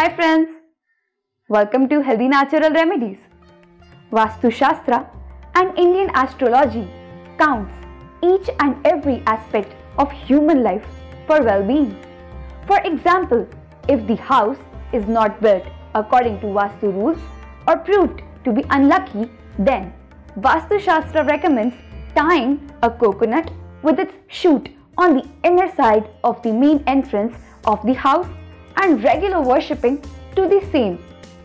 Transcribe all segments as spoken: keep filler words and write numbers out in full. Hi friends, welcome to Healthy Natural Remedies. Vastu Shastra and Indian astrology counts each and every aspect of human life for well-being. For example, if the house is not built according to Vastu rules or proved to be unlucky, then Vastu Shastra recommends tying a coconut with its shoot on the inner side of the main entrance of the house and regular worshipping to the same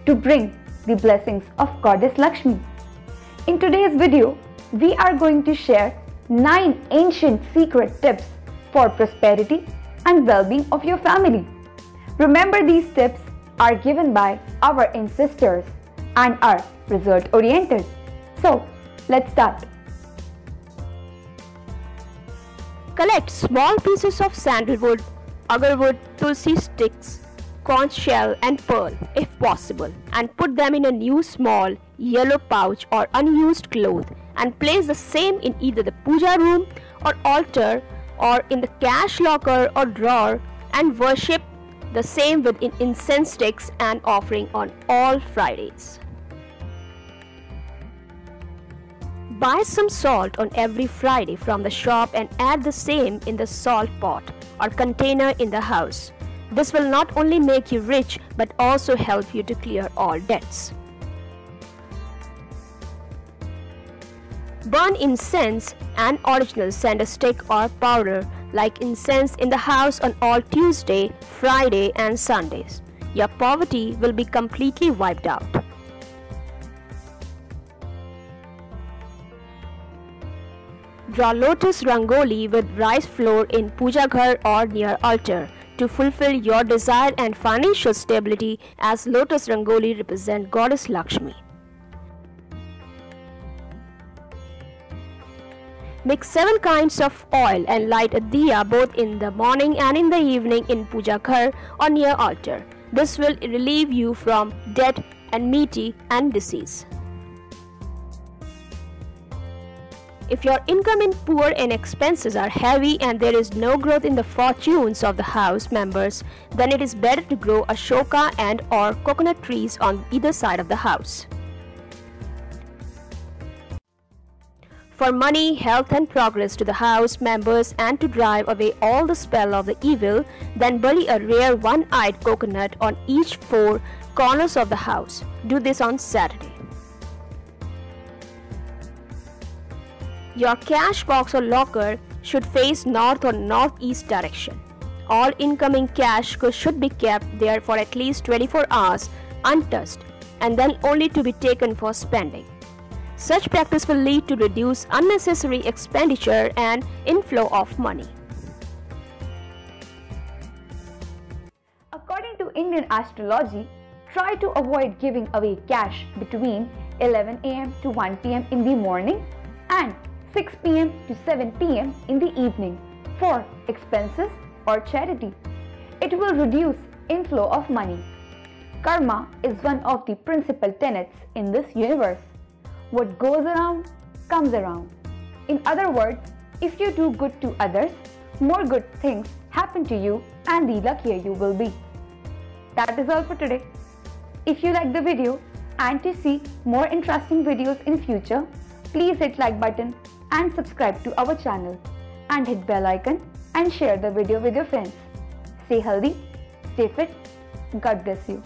to bring the blessings of Goddess Lakshmi. In today's video, we are going to share nine ancient secret tips for prosperity and well-being of your family. Remember, these tips are given by our ancestors and are result-oriented. So, let's start. Collect small pieces of sandalwood, agarwood, tulsi sticks, conch shell and pearl if possible, and put them in a new small yellow pouch or unused cloth and place the same in either the puja room or altar or in the cash locker or drawer and worship the same with incense sticks and offering on all Fridays. Buy some salt on every Friday from the shop and add the same in the salt pot or container in the house. This will not only make you rich but also help you to clear all debts. Burn incense and original sandal stick or powder like incense in the house on all Tuesday, Friday and Sundays. Your poverty will be completely wiped out. Draw lotus rangoli with rice flour in puja ghar or near altar to fulfill your desire and financial stability, as lotus rangoli represent Goddess Lakshmi. Mix seven kinds of oil and light a diya both in the morning and in the evening in puja ghar or near altar. This will relieve you from debt, enmity and disease. If your income is poor and expenses are heavy and there is no growth in the fortunes of the house members, then it is better to grow Ashoka and or coconut trees on either side of the house. For money, health and progress to the house members and to drive away all the spell of the evil, then bury a rare one-eyed coconut on each four corners of the house. Do this on Saturday. Your cash box or locker should face north or northeast direction. All incoming cash should be kept there for at least twenty-four hours untouched and then only to be taken for spending. Such practice will lead to reduce unnecessary expenditure and inflow of money. According to Indian astrology, try to avoid giving away cash between eleven a m to one p m in the morning and six p m to seven p m in the evening for expenses or charity. It will reduce inflow of money. Karma is one of the principal tenets in this universe. What goes around, comes around. In other words, if you do good to others, more good things happen to you and the luckier you will be. That is all for today. If you like the video and to see more interesting videos in future, please hit like button and subscribe to our channel and hit bell icon and share the video with your friends. Stay healthy, stay fit, God bless you.